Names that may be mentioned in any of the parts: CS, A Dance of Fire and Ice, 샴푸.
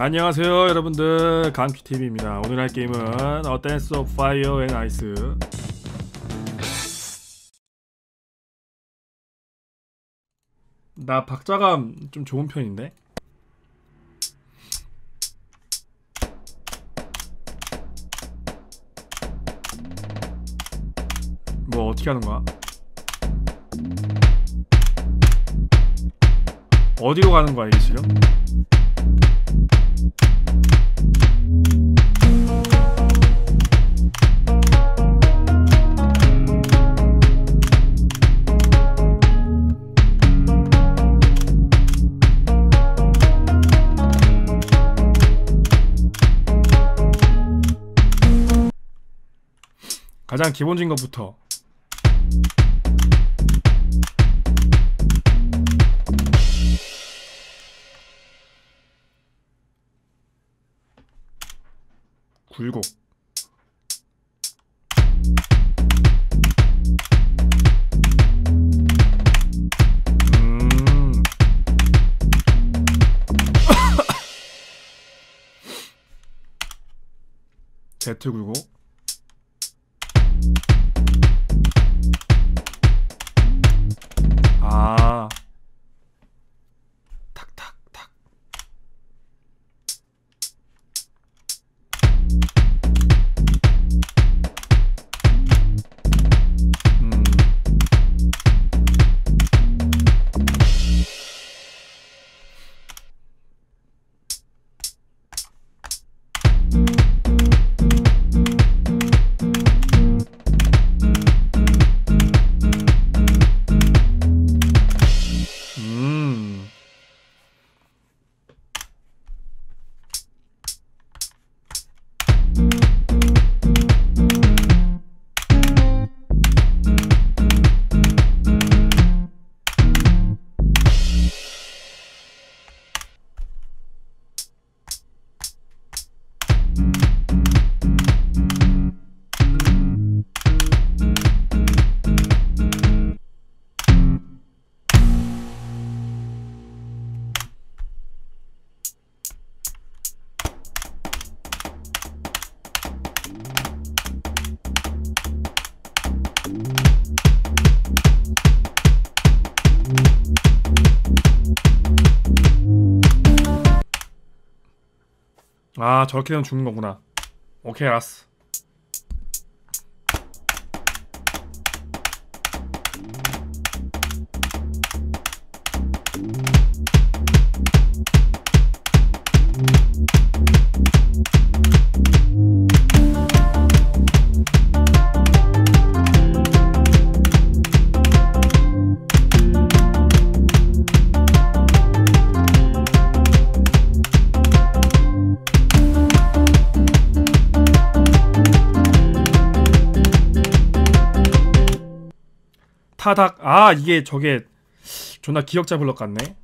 안녕하세요 여러분들, 감키TV입니다. 오늘 할 게임은 A Dance of Fire and Ice. 나 박자감 좀 좋은 편인데? 뭐 어떻게 하는 거야? 어디로 가는 거야 이게 지금? 가장 기본적인 것부터. 굴곡. Z 굴곡. 아, 탁탁탁. 아, 저렇게 되면 죽는 거구나. 오케이, 알았어. 타닥. 아, 이게 저게 존나 기억자 블럭 같네.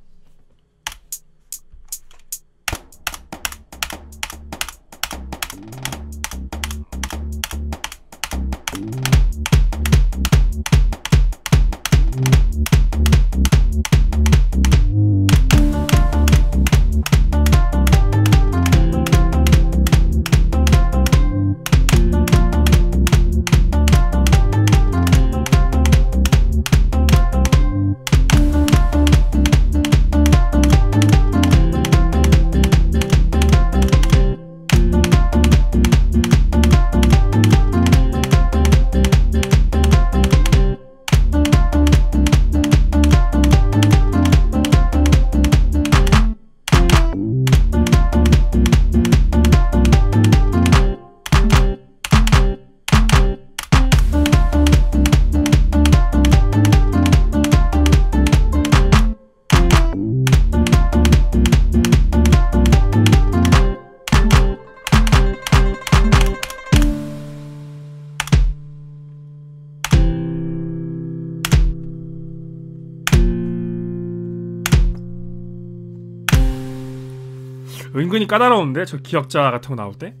은근히 까다로운데? 저 기억자 같은 거 나올 때?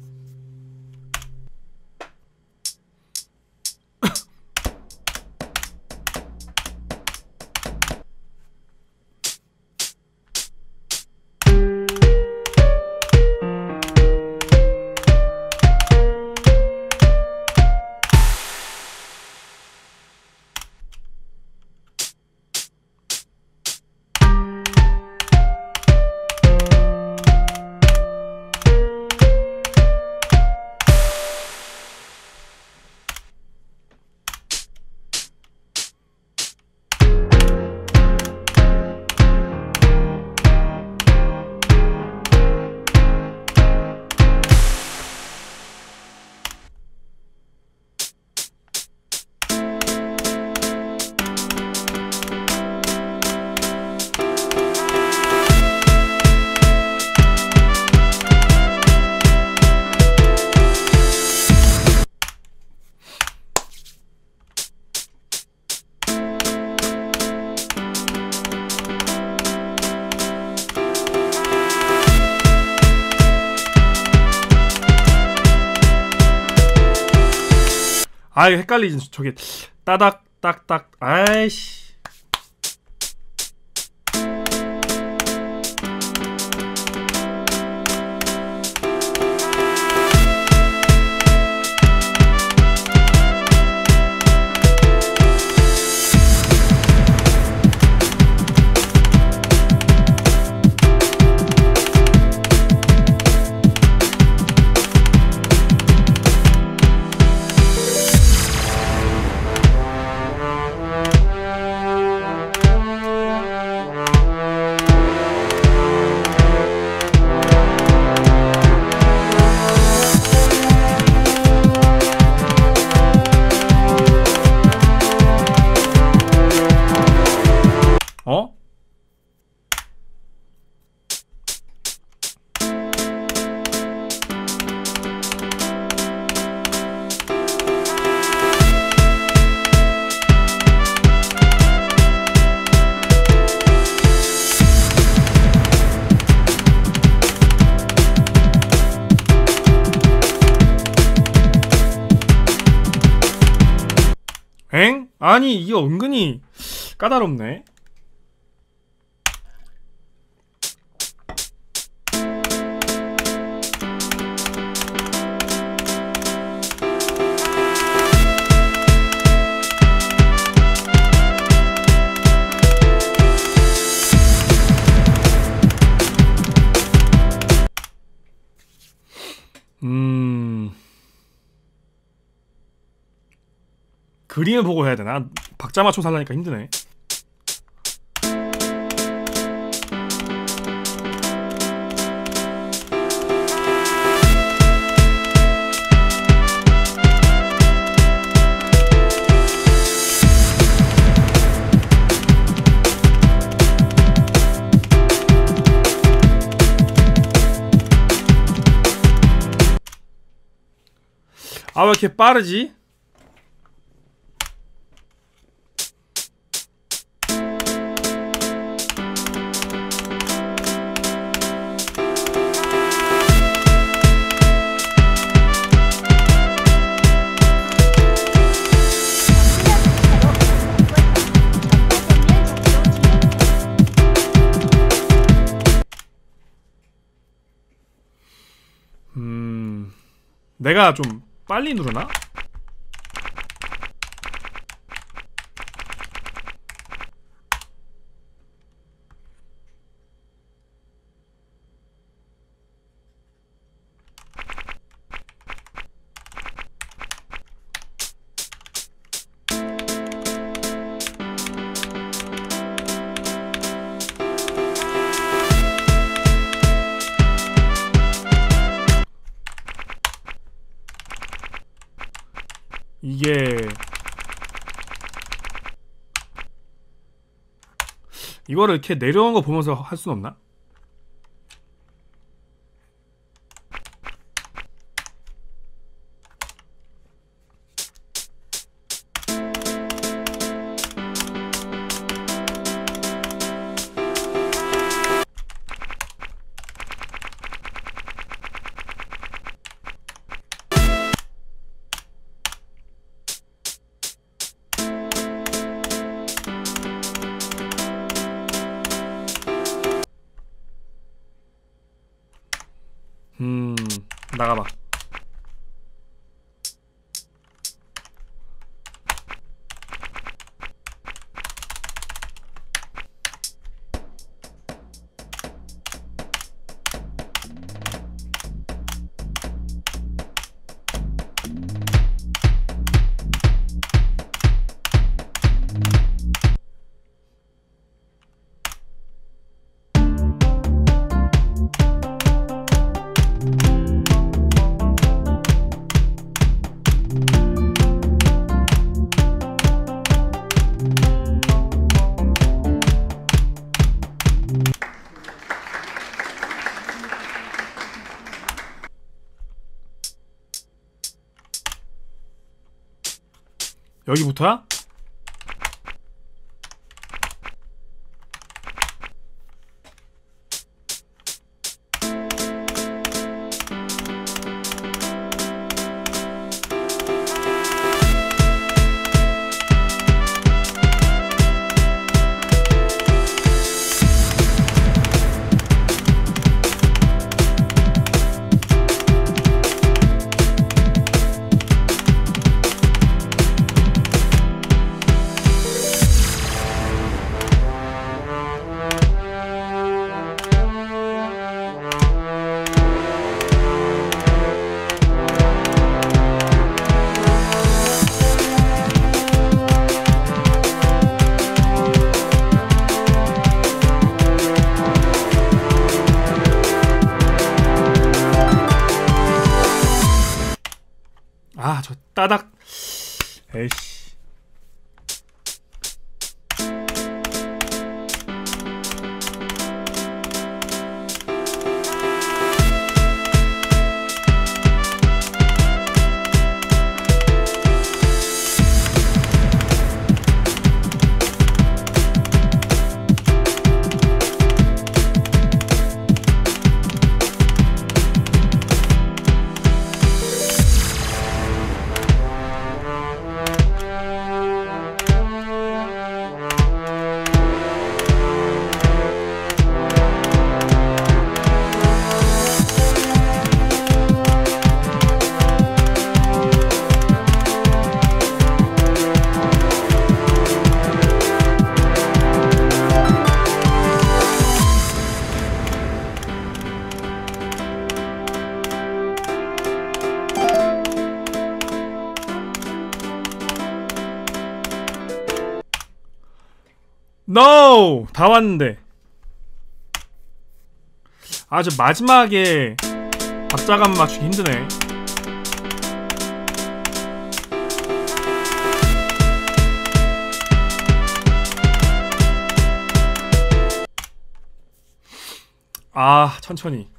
아 이거 헷갈리지. 저게 따닥 딱딱 아이씨. 엥? 아니 이게 은근히 까다롭네. 그림을 보고 해야 되나? 박자 맞춰 살라니까 힘드네. 아, 왜 이렇게 빠르지? 내가 좀 빨리 누르나? 이게 이거를 이렇게 내려온 거 보면서 할 순 없나? 나가봐. 여기부터야? 아, 저 따닥. 에이씨. NO! 다 왔는데. 아, 저 마지막에 박자감 맞추기 힘드네. 아, 천천히.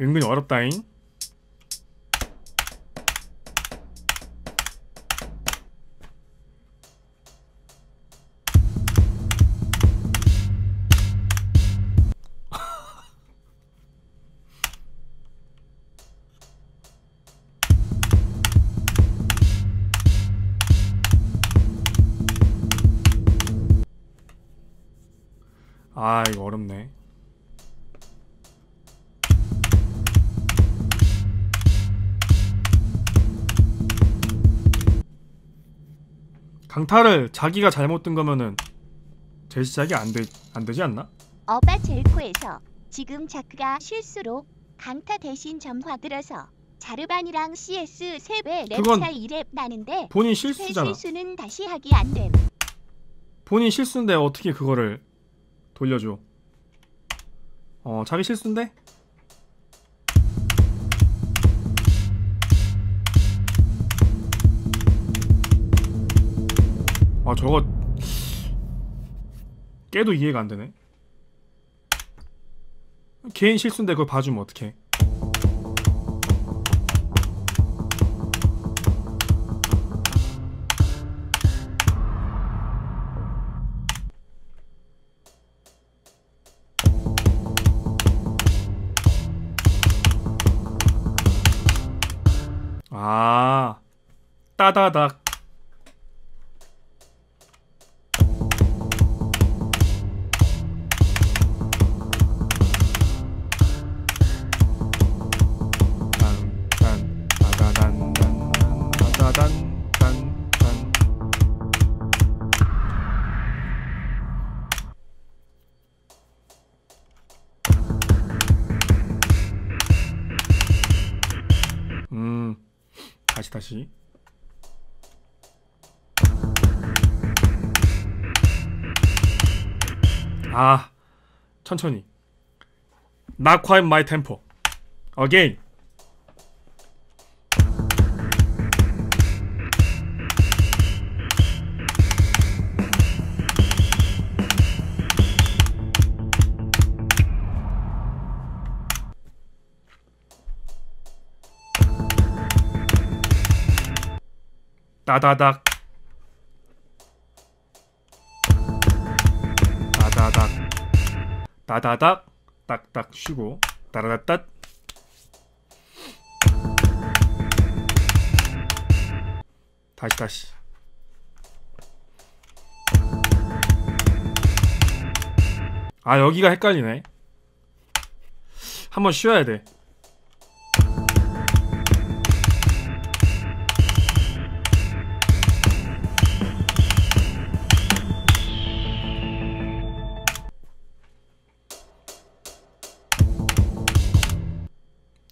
은근히 어렵다잉. 아, 이거 어렵네. 강타를 자기가 잘못 든 거면은 재시작이 안 되지 않나? 어바 젤코에서 지금 자크가 실수로 강타 대신 점화 들어서 자르반이랑 CS 3배 랩 차이 2랩 나는데 본인 실수잖아. 실수는 다시 하기 안 됨. 본인 실수인데 어떻게 그거를 돌려줘? 자기 실수인데? 아, 저거 깨도 이해가 안 되네. 개인 실수인데 그걸 봐주면 어떡해. 아, 따다닥. 다시. 아, 천천히. Not quite my tempo. Again. 따다닥 따다닥 따다닥 딱딱 쉬고 따라다닥 다시 아 여기가 헷갈리네. 한번 쉬어야 돼.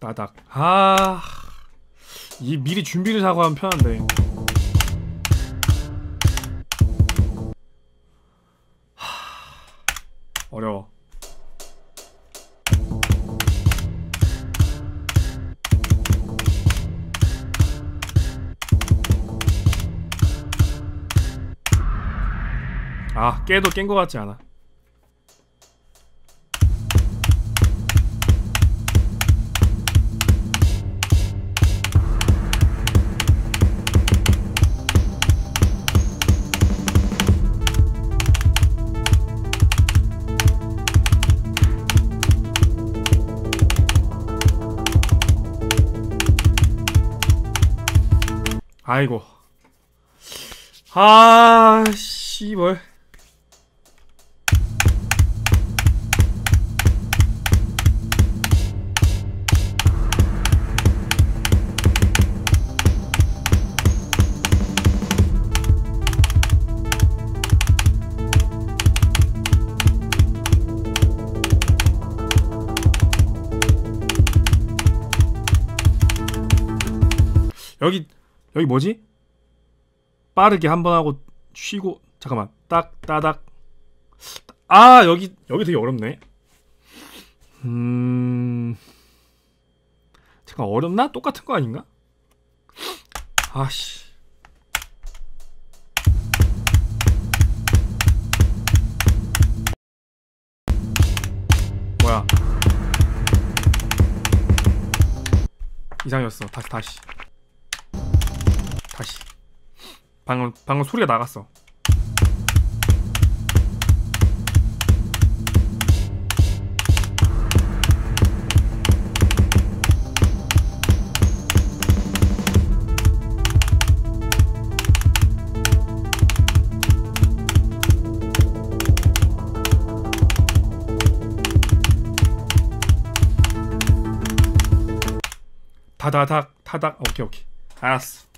따닥. 아... 이 미리 준비를 하고 하면 편한데. 어려워. 아, 깨도 깬 것 같지 않아. 아이고. 아, 씨발. 여기 뭐지? 빠르게 한번 하고 쉬고 잠깐만 딱 따닥 아 여기 되게 어렵네. 잠깐 어렵나? 똑같은 거 아닌가? 아씨 뭐야 이상이었어. 다시 방금 소리가 나갔어. 다다닥 타닥 오케이 알았어.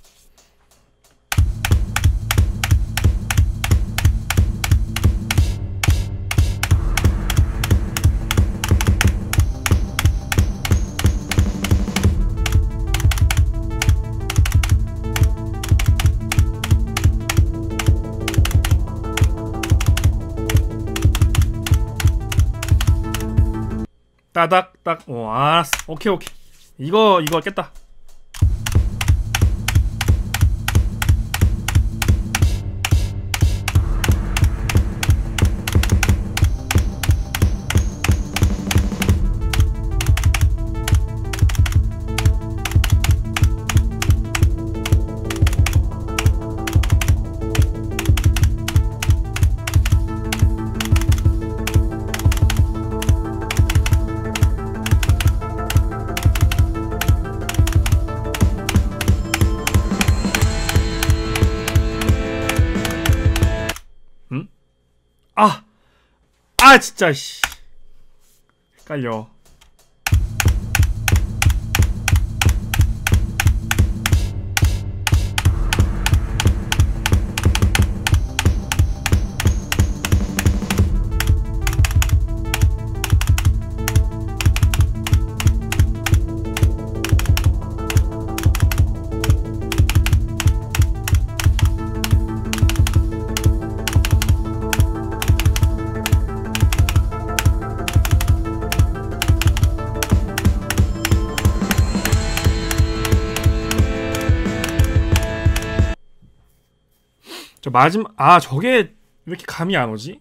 따닥 딱 알았어. 오케이 이거 깼다. 아 진짜 씨 헷갈려. 저 마지막, 아 저게 왜 이렇게 감이 안 오지?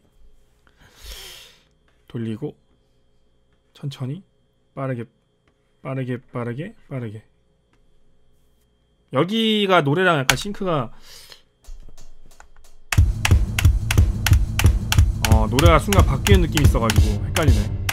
돌리고 천천히 빠르게 빠르게 빠르게 빠르게. 여기가 노래랑 약간 싱크가 노래가 순간 바뀌는 느낌이 있어가지고 헷갈리네.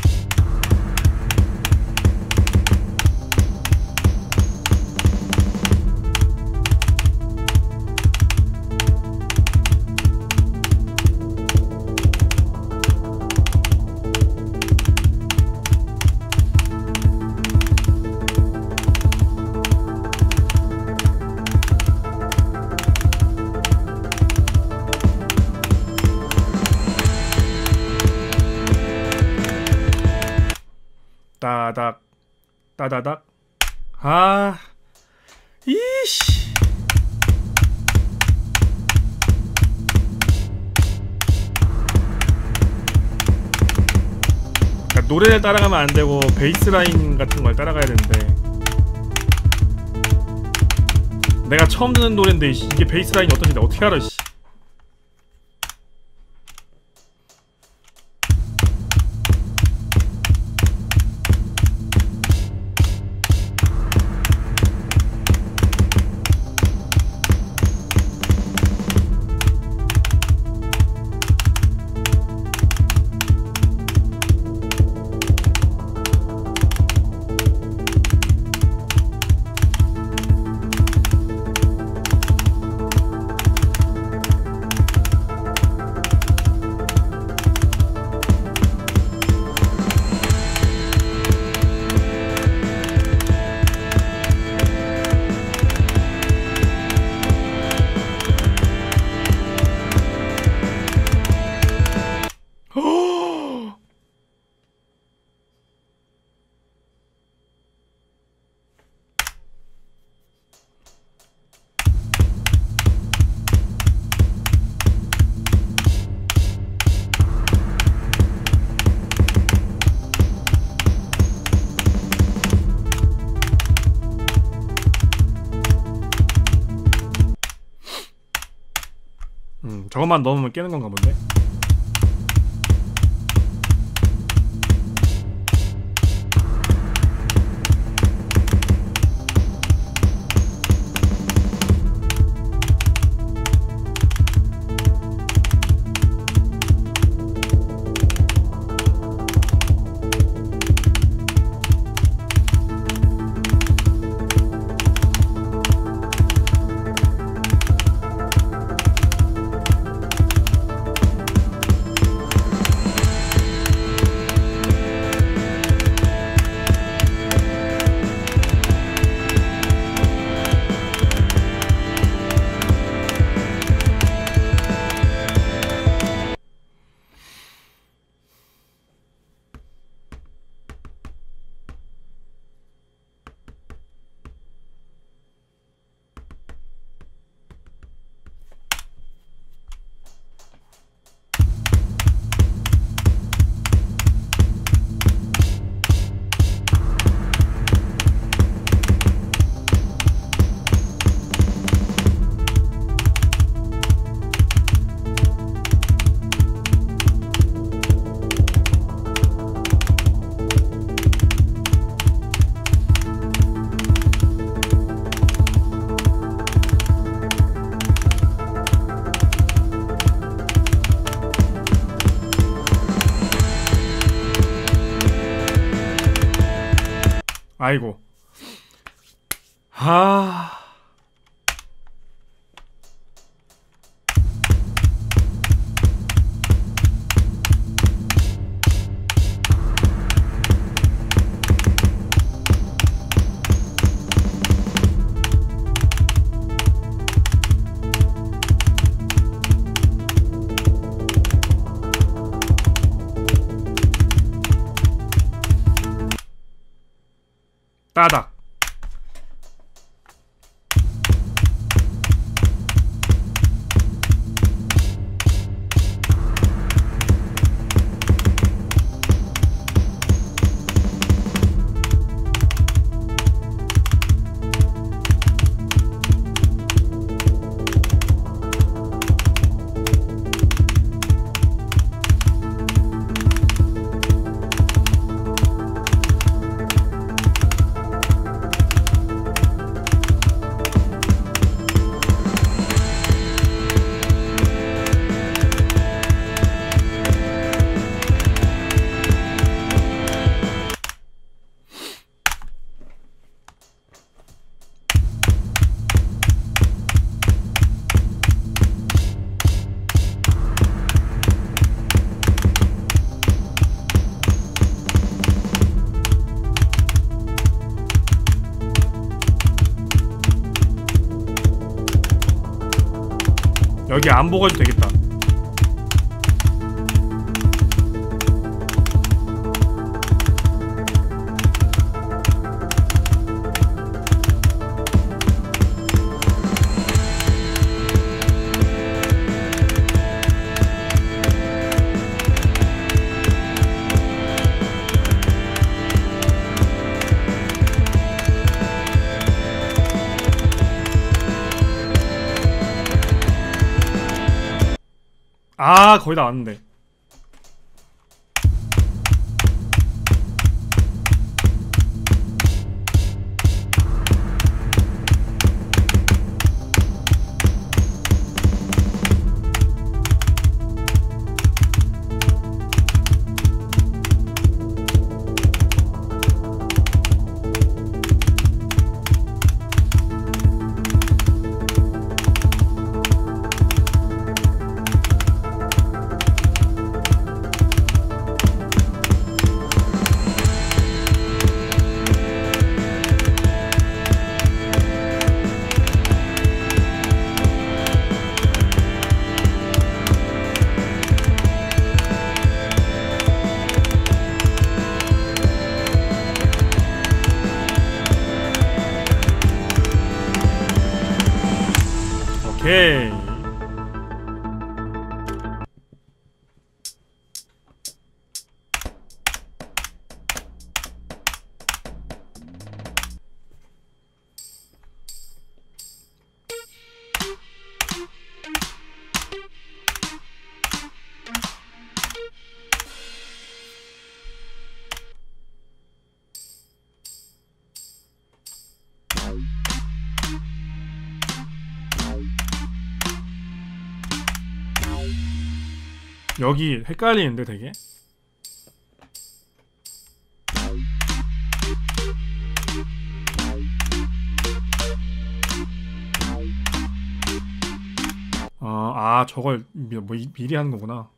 따닥 따다닥. 아 이씨 그러니까 노래를 따라가면 안되고 베이스라인 같은걸 따라가야 되는데 내가 처음 듣는 노랜데 이게 베이스라인이 어떤지 내가 어떻게 알아. 저것만 넣으면 깨는 건가 본데? 아이고. 아. 따닥 여기 안 보고 해도 되겠다. 아, 거의 다 왔는데. 오케이. 여기 헷갈리는데 되게? 아 저걸 뭐 미리 하는 거구나.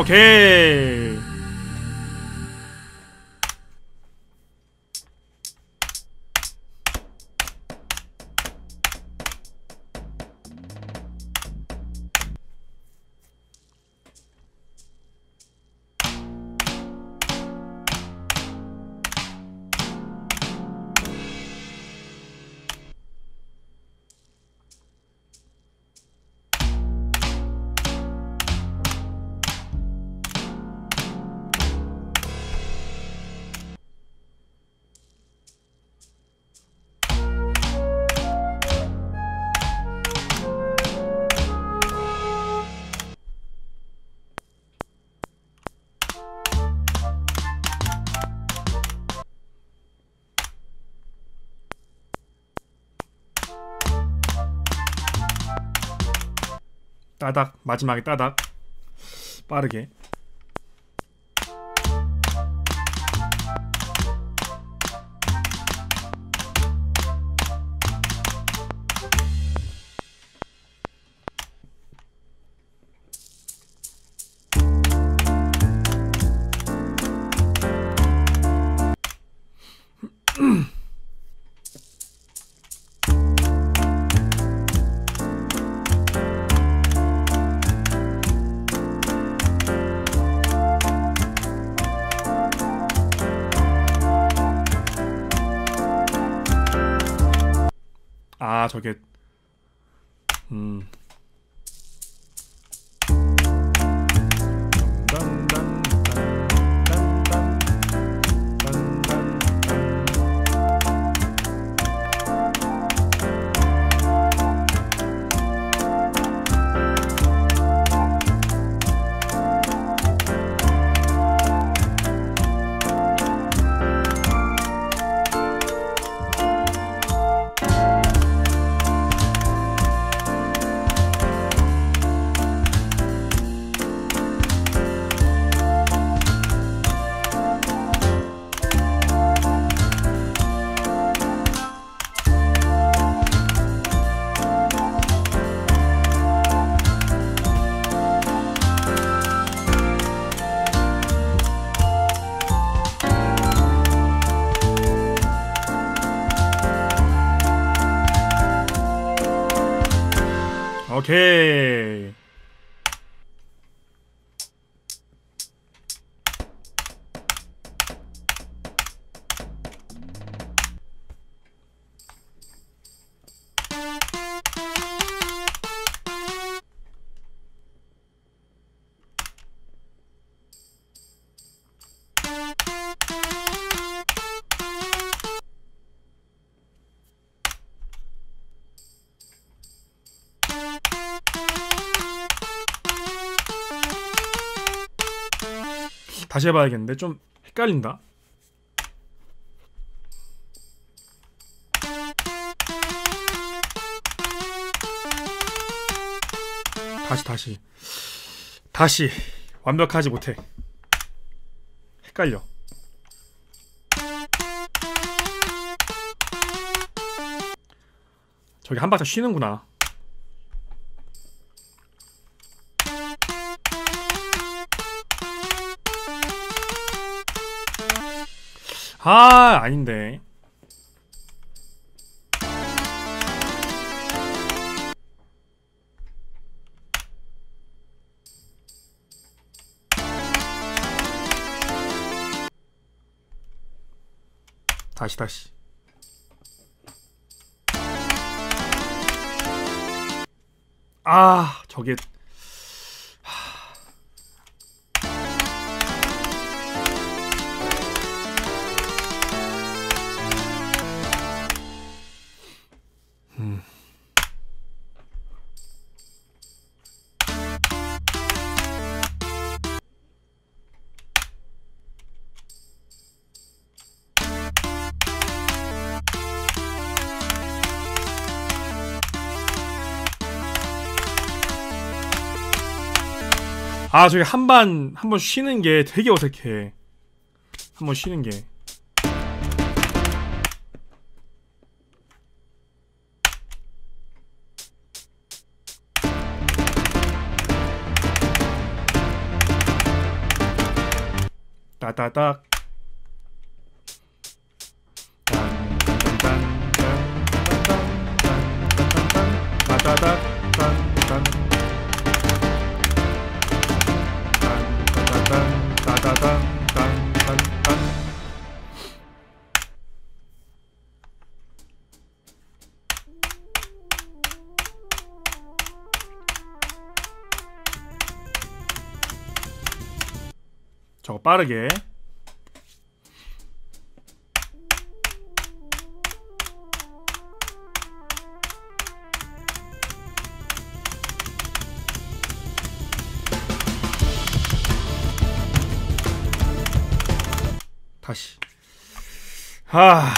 오케이. 따닥, 마지막에 따닥. 빠르게. 아, 저게 오케이. 다시 해봐야겠는데 좀 헷갈린다. 다시 완벽하지 못해. 헷갈려. 저기 한 박자 쉬는구나. 아, 아닌데. 다시. 아, 저게. 아, 저기 한 번 쉬는 게 되게 어색해. 한 번 쉬는 게. 따다닥. 저거 빠르게. 다시. 하.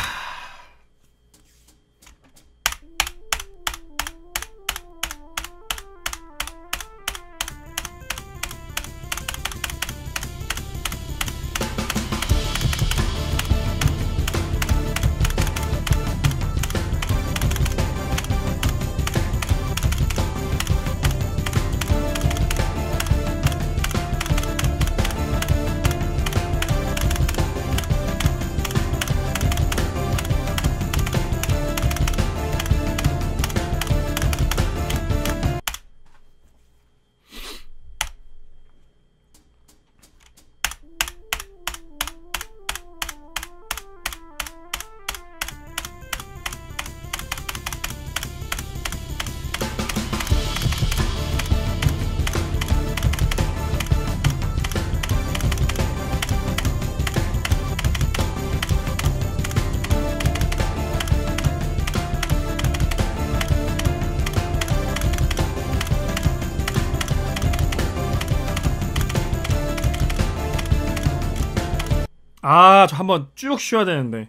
아, 저 한번 쭉 쉬어야 되는데.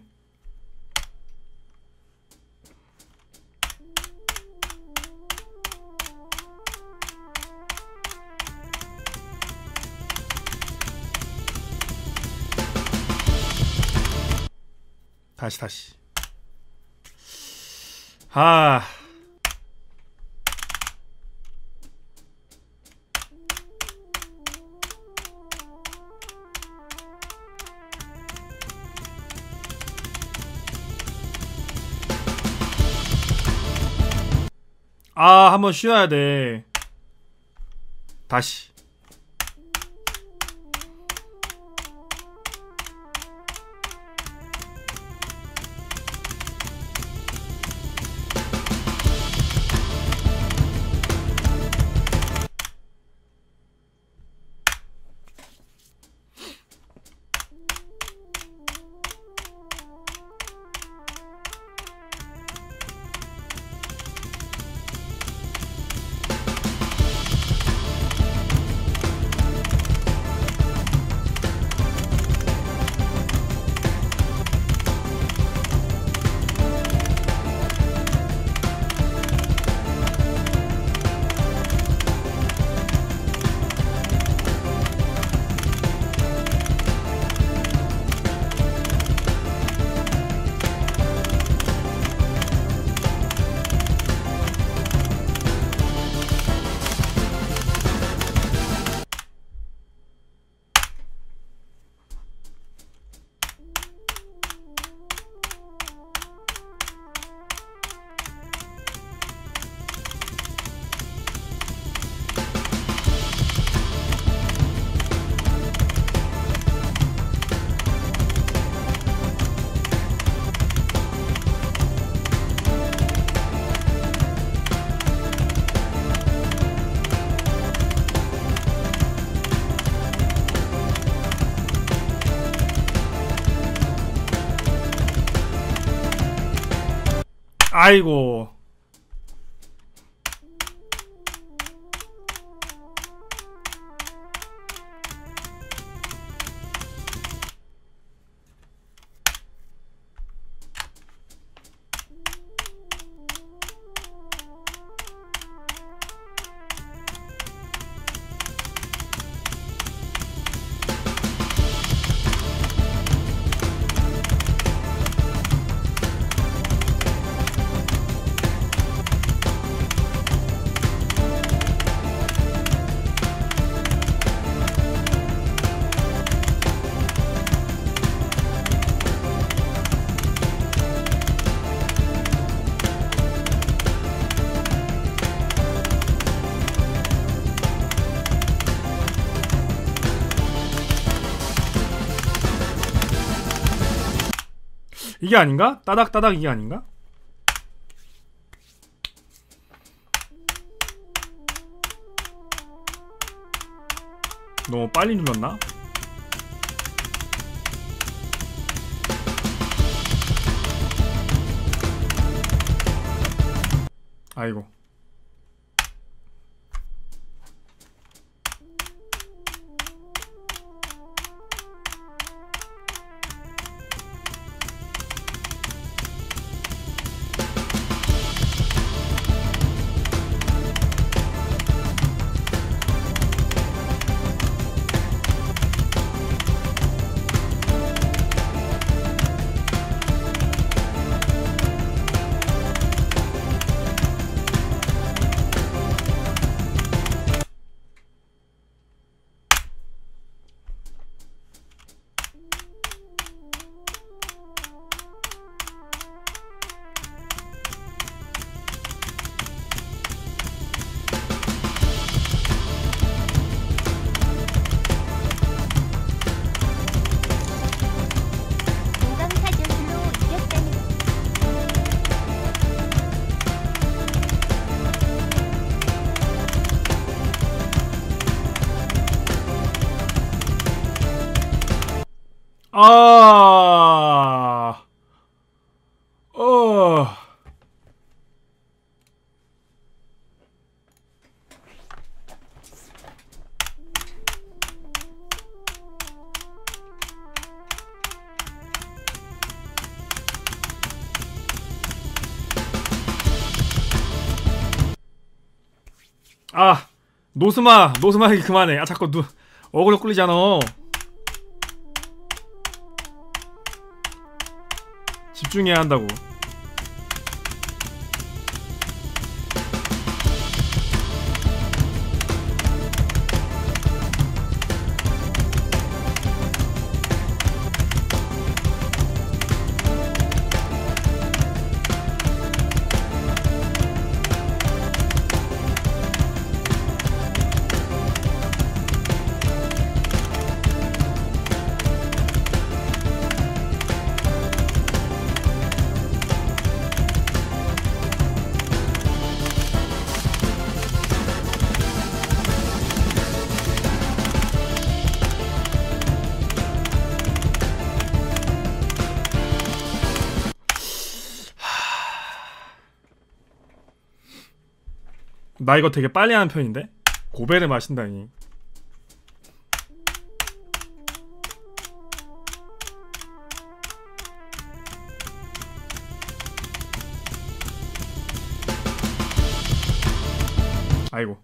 다시. 하. 아, 한번 쉬어야 돼. 다시. 아이고. 이게 아닌가? 따닥따닥 이게 아닌가? 너무 빨리 눌렀나? 아이고. 아, 노스마 얘기 그만해. 아, 자꾸 어글로 끌리잖아. 집중해야 한다고. 나 이거 되게 빨리 하는 편인데? 고배를 마신다니. 아이고.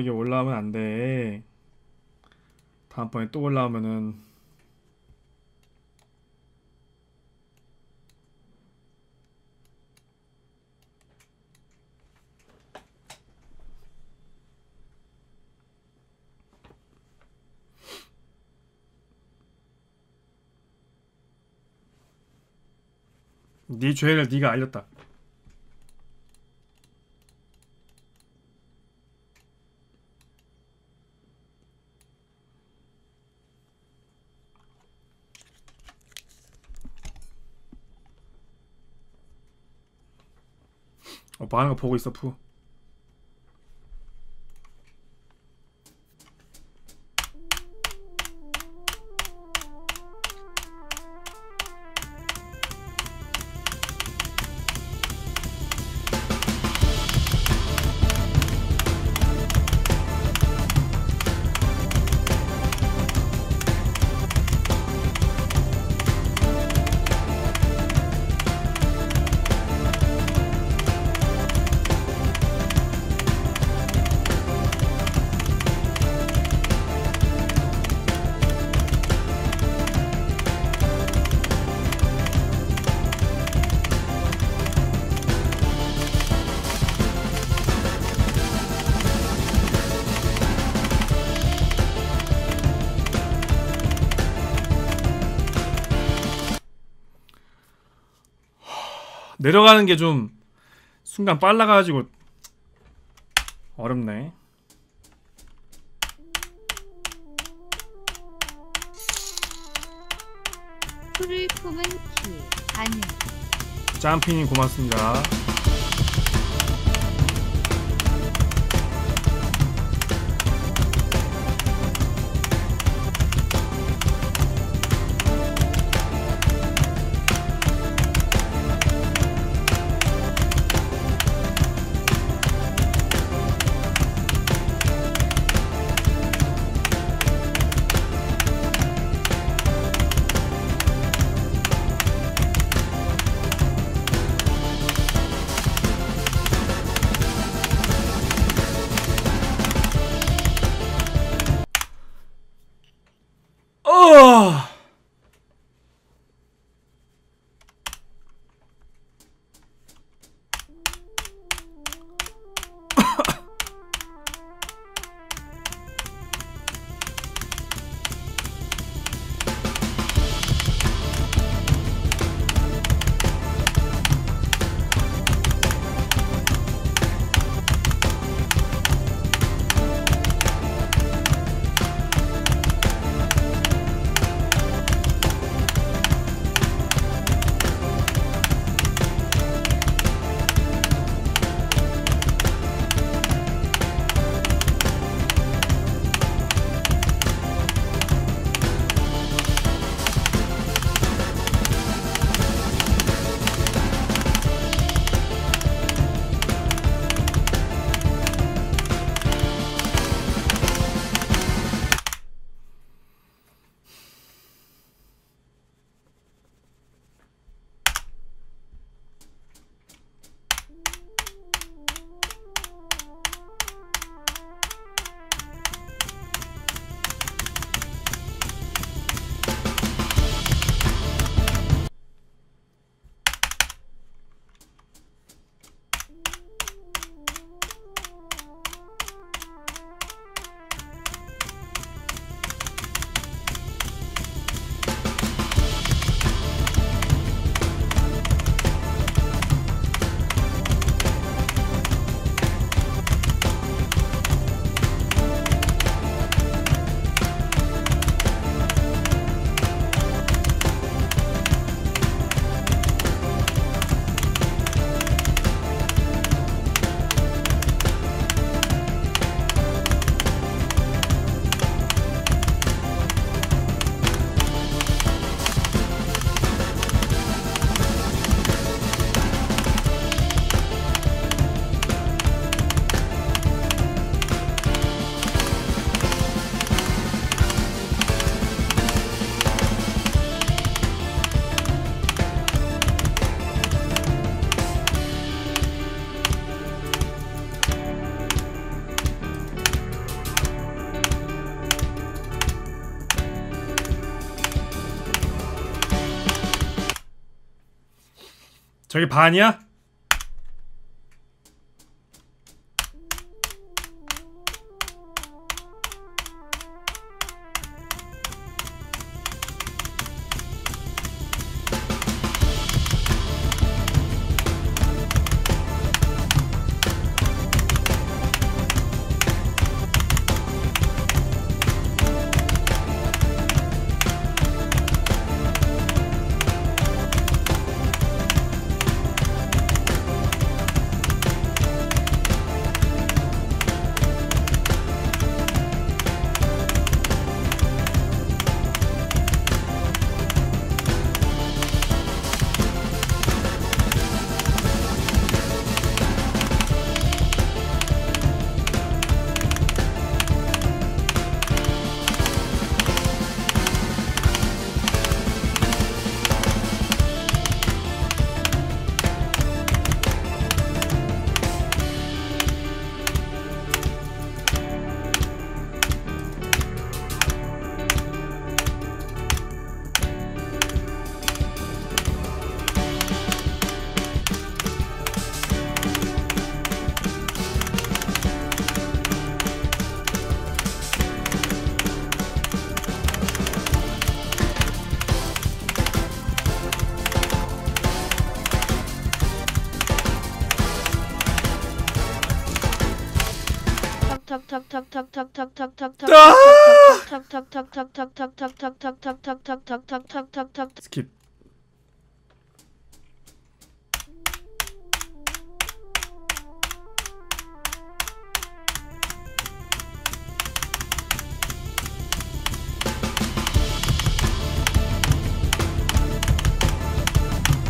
이게 올라오면 안 돼. 다음번에 또 올라오면은 네 죄를 네가 알렸다. 오빠 하는 거 보고 있어, 푸. 내려가는 게 좀 순간 빨라가지고 어렵네. 풀을 품은 키 아니. 짬핑님 고맙습니다. 저게 반이야? 스킵.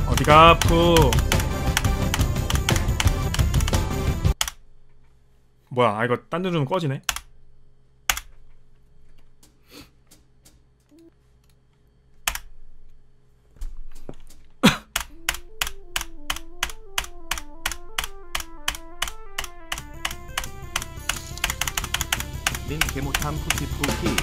어디가 아프? 뭐야, 아 이거 딴 데 주면 꺼지네. 민 개모탐 푸시 푸시.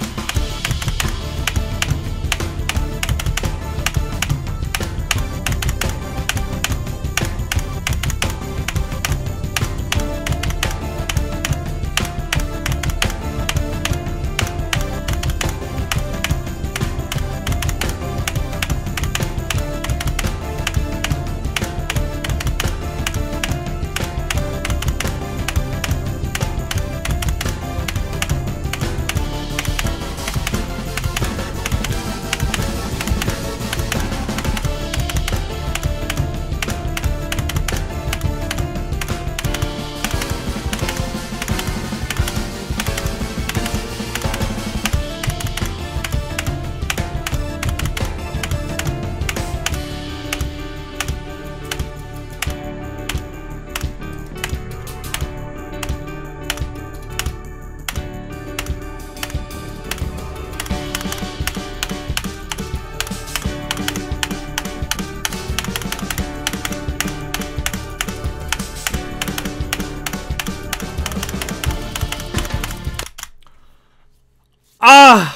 아!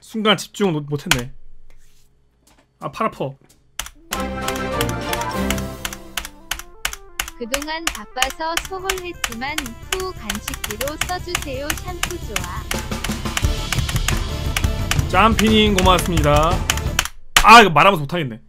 순간 집중 못했네. 아, 팔 아파. 그동안 바빠서 소홀했지만 후 간식비로 써주세요. 샴푸 좋아. 짬피님 고맙습니다. 아, 이거 말하면서 못하겠네.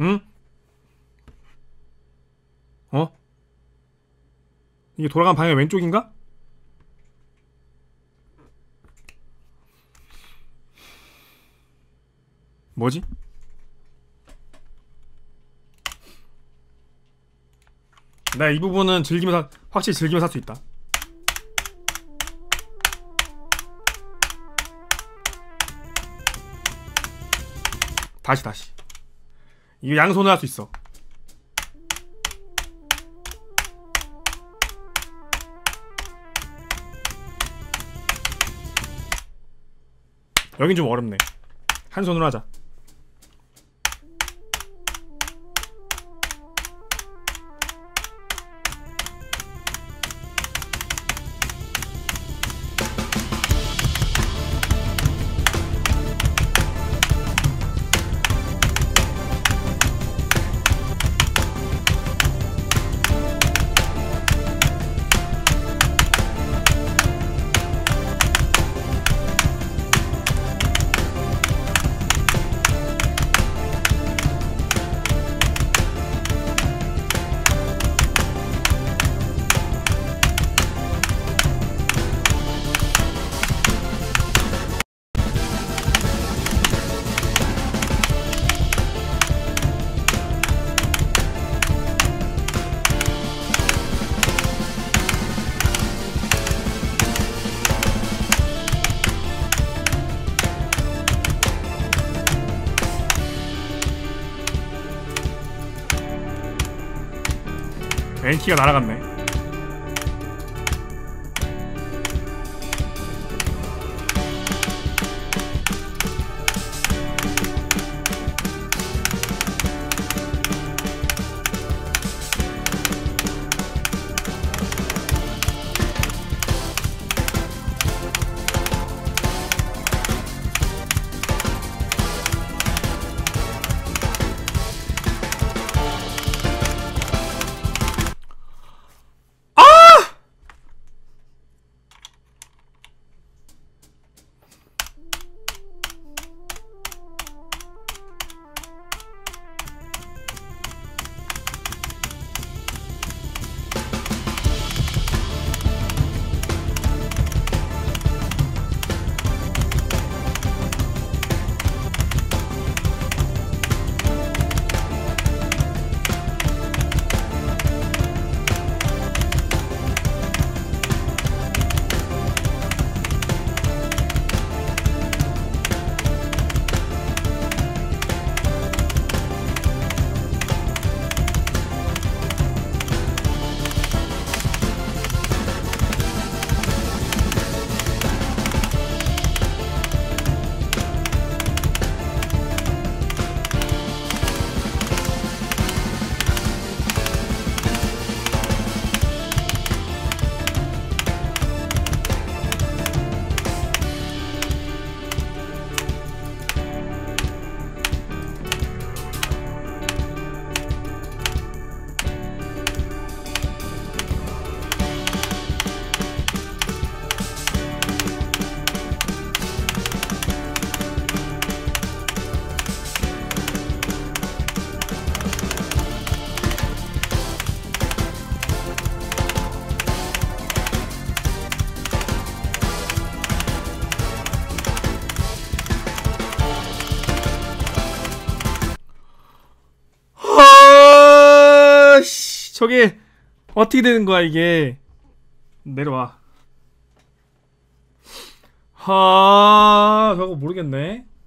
응? 어? 이게 돌아간 방향이 왼쪽인가? 뭐지? 나 이 부분은 즐기면서, 확실히 즐기면서 할 수 있다. 다시 이거 양손으로 할 수 있어. 여긴 좀 어렵네. 한 손으로 하자. N키가 날아갔네. 저게 어떻게 되는 거야 이게. 내려와. 하, 저거 모르겠네.